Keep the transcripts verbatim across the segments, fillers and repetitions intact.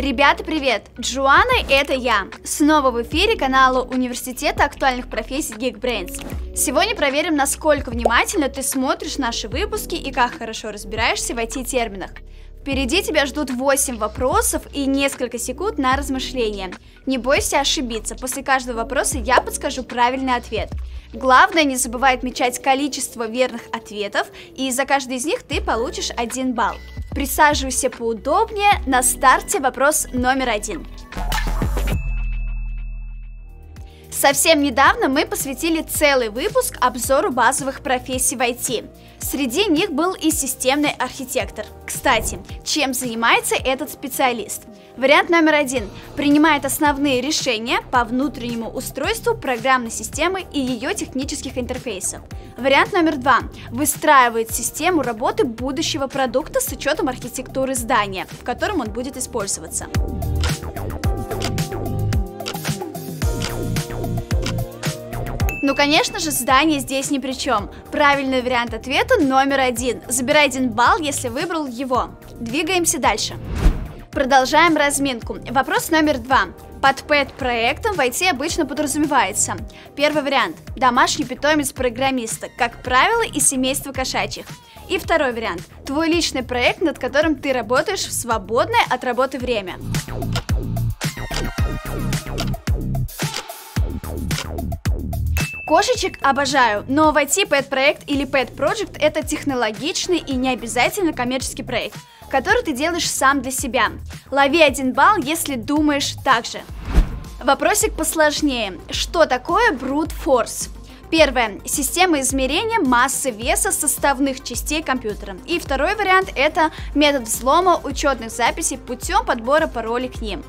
Ребята, привет! Джоанна, это я. Снова в эфире канала Университета актуальных профессий Geekbrains. Сегодня проверим, насколько внимательно ты смотришь наши выпуски и как хорошо разбираешься в ай ти-терминах. Впереди тебя ждут восемь вопросов и несколько секунд на размышление. Не бойся ошибиться, после каждого вопроса я подскажу правильный ответ. Главное, не забывай отмечать количество верных ответов, и за каждый из них ты получишь один балл. Присаживайся поудобнее, на старте вопрос номер один. Совсем недавно мы посвятили целый выпуск обзору базовых профессий в ай ти. Среди них был и системный архитектор. Кстати, чем занимается этот специалист? Вариант номер один. Принимает основные решения по внутреннему устройству программной системы и ее технических интерфейсов. Вариант номер два. Выстраивает систему работы будущего продукта с учетом архитектуры здания, в котором он будет использоваться. Ну, конечно же, здание здесь ни при чем. Правильный вариант ответа номер один. Забирай один балл, если выбрал его. Двигаемся дальше. Продолжаем разминку. Вопрос номер два. Под пэт-проектом в ай ти обычно подразумевается. Первый вариант. Домашний питомец программиста, как правило, из семейства кошачьих. И второй вариант. Твой личный проект, над которым ты работаешь в свободное от работы время. Кошечек обожаю, но в ай ти пэт-проект или пэт-проект это технологичный и не обязательно коммерческий проект, который ты делаешь сам для себя. Лови один балл, если думаешь так же. Вопросик посложнее. Что такое brute force? Первое. Система измерения массы веса составных частей компьютера. И второй вариант – это метод взлома учетных записей путем подбора паролей к ним.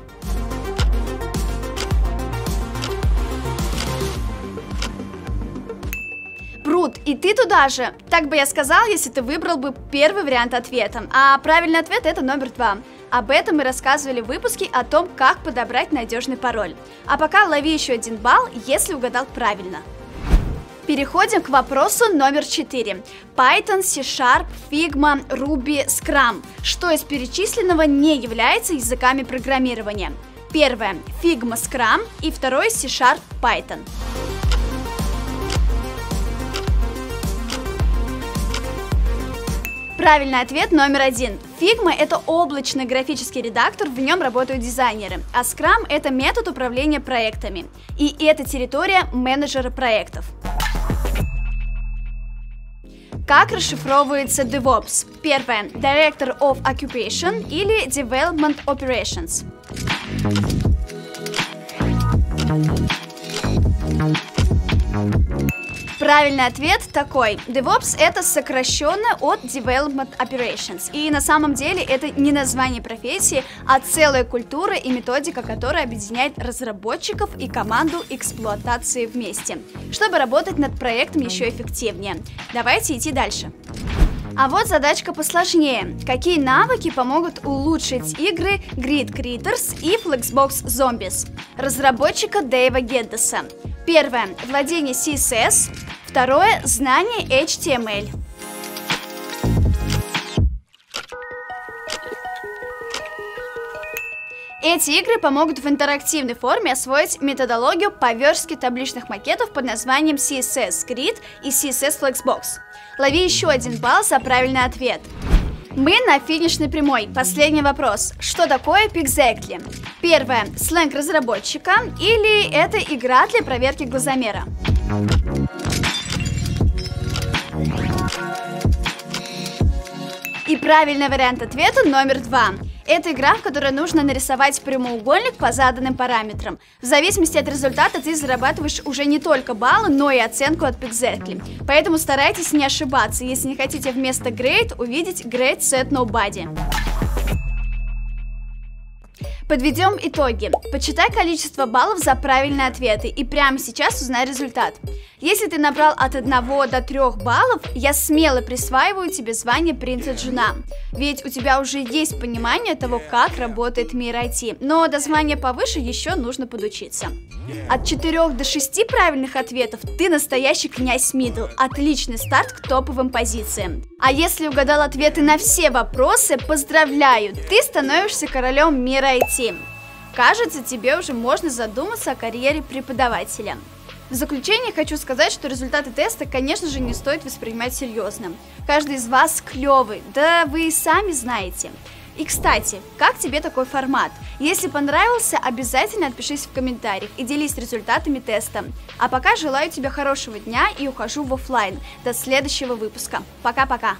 Брут, и ты туда же. Так бы я сказал, если ты выбрал бы первый вариант ответа. А правильный ответ это номер два. Об этом мы рассказывали в выпуске о том, как подобрать надежный пароль. А пока лови еще один балл, если угадал правильно. Переходим к вопросу номер четыре. Python, C-Sharp, Figma, Ruby, Scrum. Что из перечисленного не является языками программирования? Первое. Figma, Scrum. И второе. C-Sharp, Python. Правильный ответ номер один. Figma — это облачный графический редактор, в нем работают дизайнеры, а Scrum — это метод управления проектами. И это территория менеджера проектов. Как расшифровывается DevOps? Первое. Director of Occupation или Development Operations. Правильный ответ такой. DevOps это сокращенно от Development Operations. И на самом деле это не название профессии, а целая культура и методика, которая объединяет разработчиков и команду эксплуатации вместе, чтобы работать над проектом еще эффективнее. Давайте идти дальше. А вот задачка посложнее. Какие навыки помогут улучшить игры Grid Creators и Flexbox Zombies? Разработчика Дейва Гендеса. Первое. Владение си эс эс. Второе. Знание эйч ти эм эль. Эти игры помогут в интерактивной форме освоить методологию поверхности табличных макетов под названием си эс эс Grid и си эс эс Flexbox. Лови еще один балл за правильный ответ. Мы на финишной прямой. Последний вопрос. Что такое Pixely? Первое. Сленг разработчика или это игра для проверки глазомера? И правильный вариант ответа номер два. Это игра, в которой нужно нарисовать прямоугольник по заданным параметрам. В зависимости от результата ты зарабатываешь уже не только баллы, но и оценку от Pixely. Поэтому старайтесь не ошибаться, если не хотите вместо Grade увидеть Grade Set Nobody. Подведем итоги. Почитай количество баллов за правильные ответы и прямо сейчас узнай результат. Если ты набрал от одного до трёх баллов, я смело присваиваю тебе звание принца-джуна. Ведь у тебя уже есть понимание того, как работает мир ай ти, но до звания повыше еще нужно подучиться. От четырёх до шести правильных ответов ты настоящий князь мидл, отличный старт к топовым позициям. А если угадал ответы на все вопросы, поздравляю, ты становишься королем мира ай ти. Кажется, тебе уже можно задуматься о карьере преподавателя. В заключение хочу сказать, что результаты теста, конечно же, не стоит воспринимать серьезно. Каждый из вас клевый, да вы и сами знаете. И, кстати, как тебе такой формат? Если понравился, обязательно отпишись в комментариях и делись результатами теста. А пока желаю тебе хорошего дня и ухожу в офлайн. До следующего выпуска. Пока-пока!